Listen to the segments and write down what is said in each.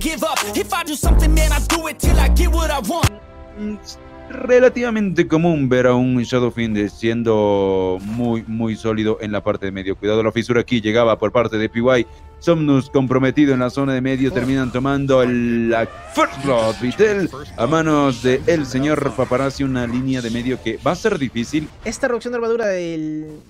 give up. If I do something, man, I do it till I get what I want. Relativamente común ver a un Shadowfiend siendo muy sólido en la parte de medio. Cuidado, la fisura aquí llegaba por parte de PY. Somnus comprometido en la zona de medio. Terminan tomando la First Blood. Vittel a manos de el señor Paparazzi. Una línea de medio que va a ser difícil. Esta reducción de armadura del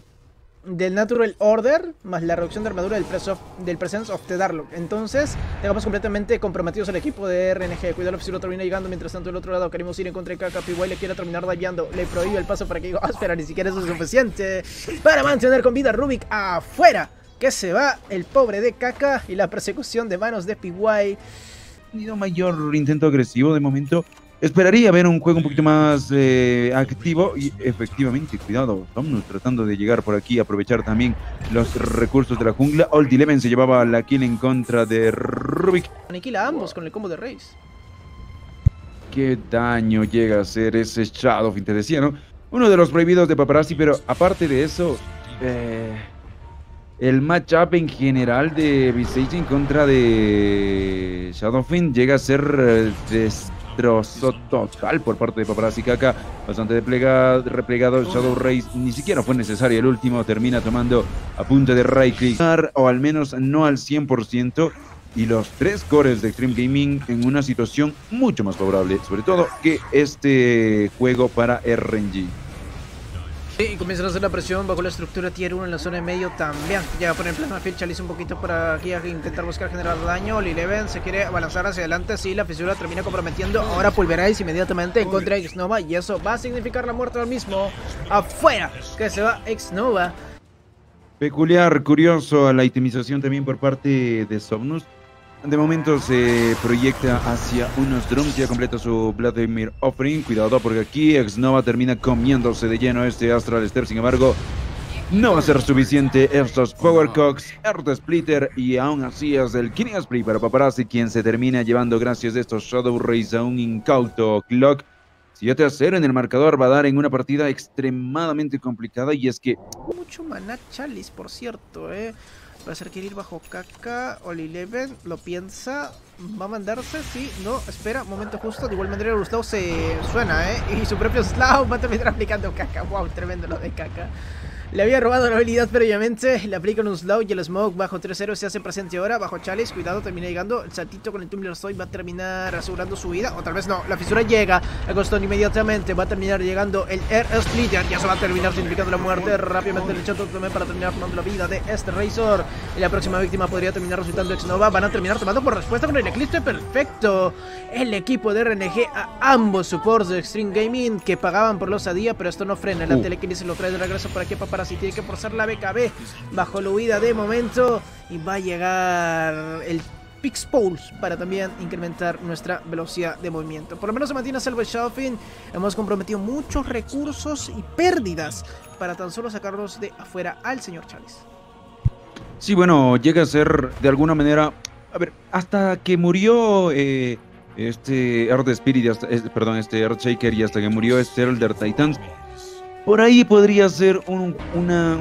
Natural Order, más la reducción de armadura del Presence of the Darklock. Entonces, dejamos completamente comprometidos al equipo de RNG. Cuidado, si lo termina llegando. Mientras tanto, del otro lado queremos ir en contra de Kaka. PY le quiere terminar dañando. Le prohíbe el paso para que diga, espera, ni siquiera eso es suficiente para mantener con vida Rubik afuera. Que se va el pobre de Kaka y la persecución de manos de PY. Tenido mayor intento agresivo de momento. Esperaría ver un juego un poquito más activo y efectivamente, cuidado, Somnus tratando de llegar por aquí, aprovechar también los recursos de la jungla. Old Eleven se llevaba la kill en contra de Rubik. Aniquila a ambos con el combo de Reis. Qué daño llega a hacer ese Shadowfiend, te decía, ¿no? Uno de los prohibidos de Paparazzi, pero aparte de eso, el matchup en general de Visage en contra de Shadowfiend llega a ser destrozo total por parte de Paparazzi. Kaka bastante replegado. Shadow Race ni siquiera fue necesario. El último termina tomando a punta de right click, o al menos no al 100%. Y los tres cores de Extreme Gaming en una situación mucho más favorable, sobre todo que este juego para RNG. Y comienzan a hacer la presión bajo la estructura tier 1 en la zona de medio también. Llega a poner plasma field, chaliza un poquito para aquí a intentar buscar generar daño. Old Eleven se quiere balanzar hacia adelante. Sí, la fisura termina comprometiendo. Ahora Pulverize inmediatamente en contra de Xnova. Y eso va a significar la muerte del mismo. Afuera, que se va Xnova. Peculiar, curioso la itemización también por parte de Somnus. De momento se proyecta hacia unos drums, ya completa su Vladimir Offering. Cuidado porque aquí Xnova termina comiéndose de lleno este Astral Step. Sin embargo, no va a ser suficiente estos Powercocks, Earth Splitter y aún así es el Killing Spree para Paparazzi, quien se termina llevando gracias a estos Shadow Rays a un incauto Clock. 7-0 en el marcador va a dar en una partida extremadamente complicada y es que... Mucho maná Chalice, por cierto, Va a ser que ir bajo Kaka. Old Eleven lo piensa. Va a mandarse, sí, no, espera, momento justo. De igual manera Gustavo se suena, y su propio Slough va a terminar aplicando Kaka. Wow, tremendo lo de Kaka. Le había robado la habilidad previamente. Le aplican un slow y el smoke bajo 3-0 se hace presente ahora. Bajo Chalice, cuidado, termina llegando. El saltito con el Tumbler Soy va a terminar asegurando su vida. O tal vez no, la fisura llega. El costón inmediatamente va a terminar llegando el Air Splitter. Ya se va a terminar significando la muerte. Rápidamente el Shadow también para terminar tomando la vida de este Razor. Y la próxima víctima podría terminar resultando Xnova. Van a terminar tomando por respuesta con el Eclipse perfecto. El equipo de RNG a ambos supports de Extreme Gaming que pagaban por los a día, pero esto no frena. La telequinesis lo trae de regreso para que Paparazzi. Si tiene que forzar la BKB bajo la huida de momento y va a llegar el Pix Pulse para también incrementar nuestra velocidad de movimiento. Por lo menos se mantiene a salvo el Shadowfiend. Hemos comprometido muchos recursos y pérdidas para tan solo sacarlos de afuera al señor Chalice. Sí, bueno, llega a ser de alguna manera, a ver, hasta que murió este Earthshaker y hasta que murió este Elder Titans. Por ahí podría ser un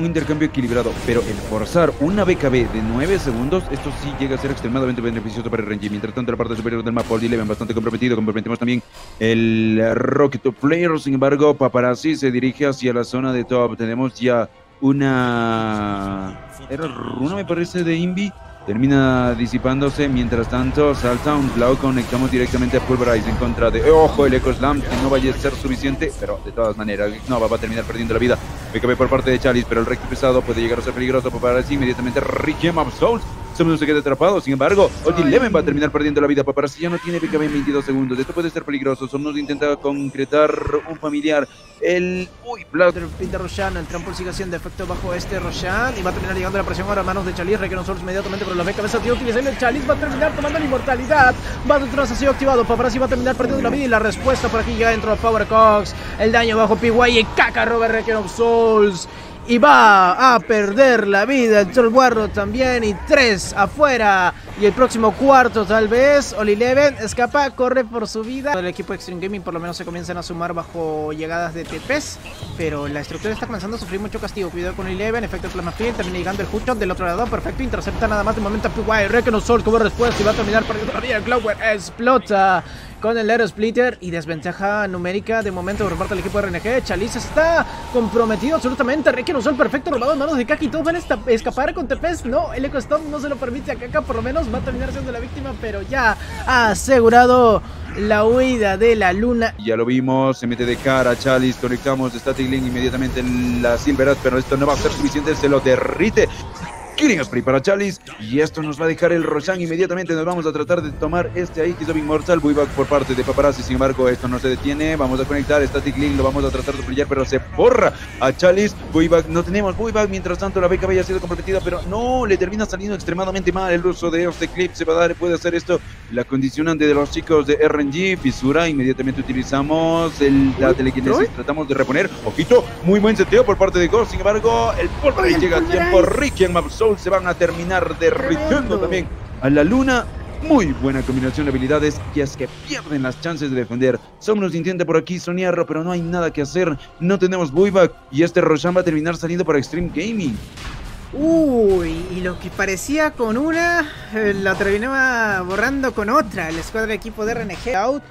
intercambio equilibrado, pero el forzar una BKB de 9 segundos, esto sí llega a ser extremadamente beneficioso para el RNG. Mientras tanto, la parte superior del mapa, Old Eleven bastante comprometido. Comprometemos también el Rocket Top Player. Sin embargo, Paparazzi se dirige hacia la zona de top. Tenemos ya una... era runa, me parece, de Invi. Termina disipándose, mientras tanto salta un Blau, conectamos directamente a Pulverize en contra de... ¡Ojo! El Echo Slam, que no vaya a ser suficiente, pero de todas maneras Xnova va a terminar perdiendo la vida. BKB por parte de Chalice, pero el recto pesado puede llegar a ser peligroso para Paparazzi. Inmediatamente Regem of Souls, Somnus se queda atrapado, sin embargo Old Eleven va a terminar perdiendo la vida. Paparazzi ya no tiene BKB en 22 segundos, esto puede ser peligroso. Somnus intenta concretar un familiar, el... ¡Uy! Pin de Roshan, el trampol sigue haciendo efecto bajo este Roshan y va a terminar llegando la presión ahora a manos de Chalice. Regem of Souls inmediatamente por la BKB se tiene utilizando el Chalice, va a terminar tomando la inmortalidad. Va de ha sido activado, Paparazzi va a terminar perdiendo la vida y la respuesta por aquí ya dentro de Powercocks. El daño bajo PY y Kaka roba Regem of Souls. y va a perder la vida. El Troll Warlord también y 3 afuera. Y el próximo cuarto tal vez. All11 escapa, corre por su vida. El equipo de Extreme Gaming por lo menos se comienzan a sumar bajo llegadas de TPs. Pero la estructura está comenzando a sufrir mucho castigo. Cuidado con All11, efecto Plasma Field. Termina llegando el Huchon del otro lado. Perfecto, intercepta nada más de momento a PY. Reckonos Sol como respuesta y va a terminar perdiendo la vida. El Glower explota con el Aero Splitter y desventaja numérica de momento por parte del equipo de RNG. Chalice está comprometido absolutamente. Reiki no usó el perfecto robado en manos de Kaki. Todos van a escapar con TPs. No, el Eco Stomp no se lo permite a Kaka. Por lo menos va a terminar siendo la víctima, pero ya ha asegurado la huida de la luna. Ya lo vimos, se mete de cara Chalice. Conectamos Static Link inmediatamente en la Silver Edge, pero esto no va a ser suficiente. Se lo derrite. Killing Spree para Chalice, y esto nos va a dejar el Roshan. Inmediatamente nos vamos a tratar de tomar este AX of Immortal. Buyback por parte de Paparazzi, sin embargo esto no se detiene. Vamos a conectar Static Link, lo vamos a tratar de brillar, pero se borra a Chalice. Buyback, no tenemos Buyback, mientras tanto la beca había sido comprometida, pero no, le termina saliendo extremadamente mal el uso de este clip. Se va a dar, puede hacer esto, la condicionante de los chicos de RNG, fisura. Inmediatamente utilizamos la telequinesis, tratamos de reponer. Ojito, muy buen seteo por parte de Ghost, sin embargo el polvo llega a tiempo. Ricky en Mapsoul se van a terminar derritiendo también a la luna. Muy buena combinación de habilidades, y es que pierden las chances de defender. Somnos intenta por aquí soñarlo, pero no hay nada que hacer. No tenemos Buyback y este Roshan va a terminar saliendo para Extreme Gaming. Uy, y lo que parecía con una, la terminaba borrando con otra. El escuadra de equipo de RNG out.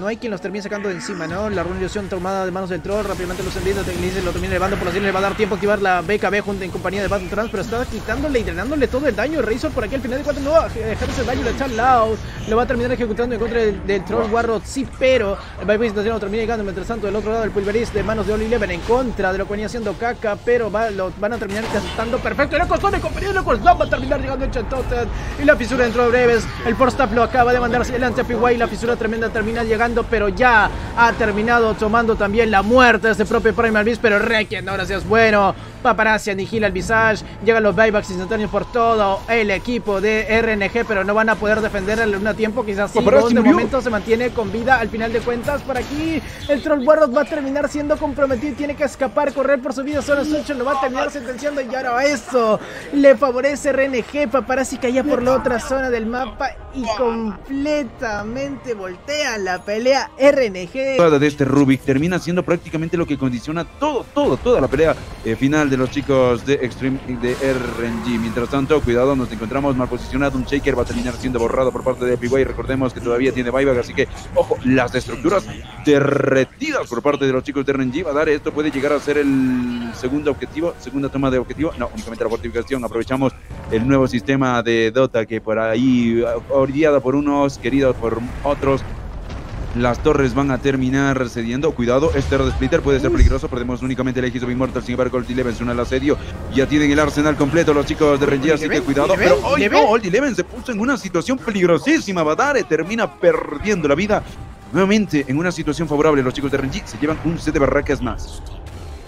No hay quien los termine sacando de encima, ¿no? La reunión tomada de manos del Troll, rápidamente los envíos de Tecnices, lo termina elevando por así, le va a dar tiempo a activar la BKB junto en compañía de Battle Trans, pero está quitándole y drenándole todo el daño. Razor por aquí al final de cuatro no va a dejar ese daño, le Chan Laos lo va a terminar ejecutando en contra del Troll Warlord, sí, pero el Bybase Nacional termina llegando, mientras tanto del otro lado el Pulveriz de manos de All11 en contra de lo que venía haciendo Kaka, pero lo van a terminar asustando. Perfecto, el Ocosón, el compañero de Ocosón va a terminar llegando el Chantotet y la fisura dentro de breves, el Force Tap lo acaba de mandar hacia adelante a PY, la fisura tremenda termina llegando, pero ya ha terminado tomando también la muerte de este propio Primal Beast, pero Requiem ahora sí es bueno. Paparazzi anigila el Visage, llegan los buybacks instantáneos por todo el equipo de RNG, pero no van a poder defender a la luna a tiempo, quizás sí, de momento se mantiene con vida. Al final de cuentas, por aquí el Troll Warlord va a terminar siendo comprometido y tiene que escapar, correr por su vida, solo es 8, lo va a terminar sentenciando y ahora eso le favorece RNG. Paparazzi caía por la otra zona del mapa y completamente voltea la pelea RNG. De este Rubik termina siendo prácticamente lo que condiciona toda la pelea final de los chicos de Extreme de RNG. Mientras tanto, cuidado, nos encontramos mal posicionado. Un Shaker va a terminar siendo borrado por parte de PY. Recordemos que todavía tiene buyback, así que, ojo, las estructuras derretidas por parte de los chicos de RNG. Va a dar, esto puede llegar a ser el segundo objetivo, segunda toma de objetivo. No, únicamente la fortificación. Aprovechamos el nuevo sistema de Dota que por ahí, orillada por unos, queridos por otros, las torres van a terminar cediendo. Cuidado, este Red Splitter puede ser peligroso. Perdemos únicamente el Aegis of Immortal. Sin embargo, All11 suena al asedio. Ya tienen el arsenal completo los chicos de RNG, así que cuidado. Pero hoy no, All11 se puso en una situación peligrosísima. Badare termina perdiendo la vida. Nuevamente en una situación favorable, los chicos de RNG se llevan un set de barracas más.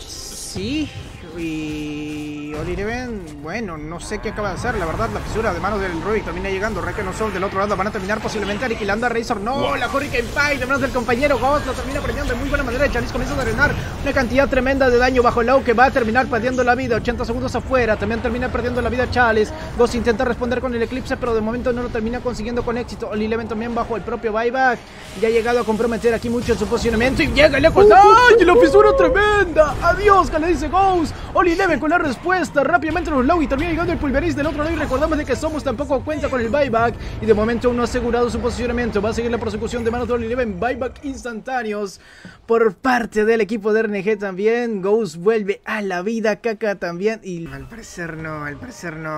Sí, y All11, bueno, no sé qué acaba de hacer, la verdad. La fisura de manos del Rubik termina llegando. Reckonos Soul del otro lado van a terminar posiblemente aniquilando a Razor. No, la Hurricane Pike de manos del compañero Ghost lo termina premiando de muy buena manera. Chalice comienza a drenar una cantidad tremenda de daño bajo low que va a terminar perdiendo la vida. 80 segundos afuera, también termina perdiendo la vida Chalice. Ghost intenta responder con el Eclipse, pero de momento no lo termina consiguiendo con éxito. All11 también bajo el propio buyback ya ha llegado a comprometer aquí mucho en su posicionamiento y llega el Ecos. ¡Ay, la fisura tremenda! ¡Adiós! Que le dice Ghost. All11 con la respuesta, rápidamente los low y termina llegando el Pulveriz del otro lado y recordamos de que Somos tampoco cuenta con el buyback y de momento aún no ha asegurado su posicionamiento. Va a seguir la persecución de manos de All11, buyback instantáneos por parte del equipo de RNG también. Ghost vuelve a la vida, Kaka también y al parecer no,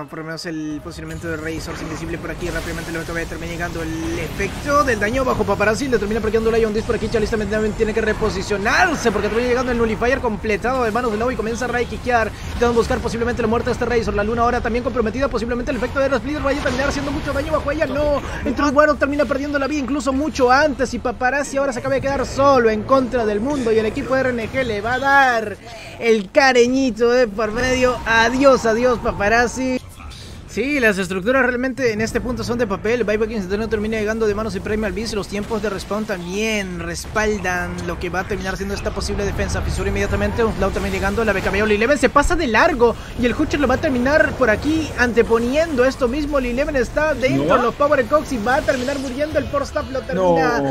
por lo menos el posicionamiento de Razor es invisible por aquí. Rápidamente lo termina llegando el efecto del daño bajo Paparazzi, le termina parqueando Lion 10 por aquí. Chalice también tiene que reposicionarse porque termina llegando el Nullifier completado de manos de low y comienza a kiquear, intentando buscar posiblemente la muerte de este Razor. La luna ahora también comprometida, posiblemente el efecto de Aero Splitter vaya a terminar haciendo mucho daño bajo ella. No, el Troll Warlord termina perdiendo la vida incluso mucho antes y Paparazzi ahora se acaba de quedar solo en contra del mundo y el equipo de RNG le va a dar el cariñito de por medio. Adiós, adiós Paparazzi. Sí, las estructuras realmente en este punto son de papel. Viper no termina llegando de manos y Primal Beast. Los tiempos de respawn también respaldan lo que va a terminar siendo esta posible defensa. Fisura inmediatamente, un Flau también llegando. La BKB Olileven se pasa de largo y el Hutcher lo va a terminar por aquí anteponiendo esto mismo. Olileven está dentro de los Power Cox y va a terminar muriendo. El Power Staff lo termina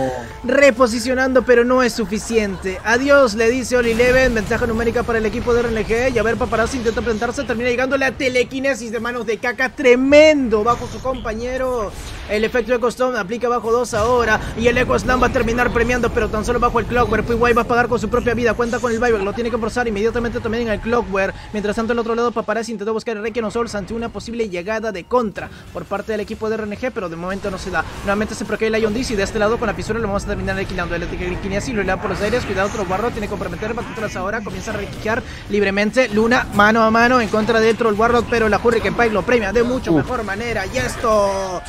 reposicionando, pero no es suficiente. Adiós, le dice Olileven. Ventaja numérica para el equipo de RNG. Y a ver, Paparazzi intenta plantarse. Termina llegando la telequinesis de manos de Caca. Tremendo bajo su compañero. El efecto Eco Stone aplica bajo 2 ahora. Y el Eco Slam va a terminar premiando, pero tan solo bajo el Clockwork. PY va a pagar con su propia vida. Cuenta con el Viper, lo tiene que forzar inmediatamente también en el Clockwork. Mientras tanto, al otro lado, Paparazzi intentó buscar el Requiem Souls ante una posible llegada de contra por parte del equipo de RNG, pero de momento no se da. Nuevamente se proquea el Ion Dizzy. De este lado, con la pisura lo vamos a terminar requilando. El Kinesis lo da por los aires. Cuidado, Trollbarro tiene que comprometer. Batutras ahora comienza a requiquear libremente. Luna mano a mano en contra de Trollbarro, pero la Hurricane Pike lo premia de mucho mejor manera. Y esto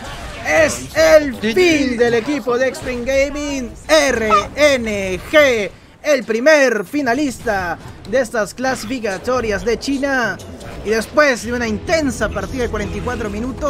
es el fin del equipo de Extreme Gaming. RNG, el primer finalista de estas clasificatorias de China. Y después de una intensa partida de 44 minutos.